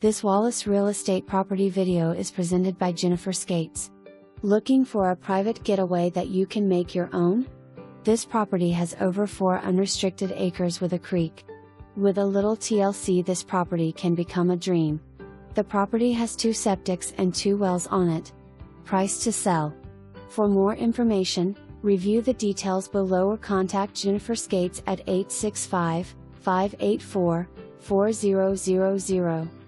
This Wallace Real Estate property video is presented by Jennifer Scates. Looking for a private getaway that you can make your own? This property has over 4 unrestricted acres with a creek. With a little TLC, this property can become a dream. The property has 2 septics and 2 wells on it. Price to sell. For more information, review the details below or contact Jennifer Scates at 865-584-4000.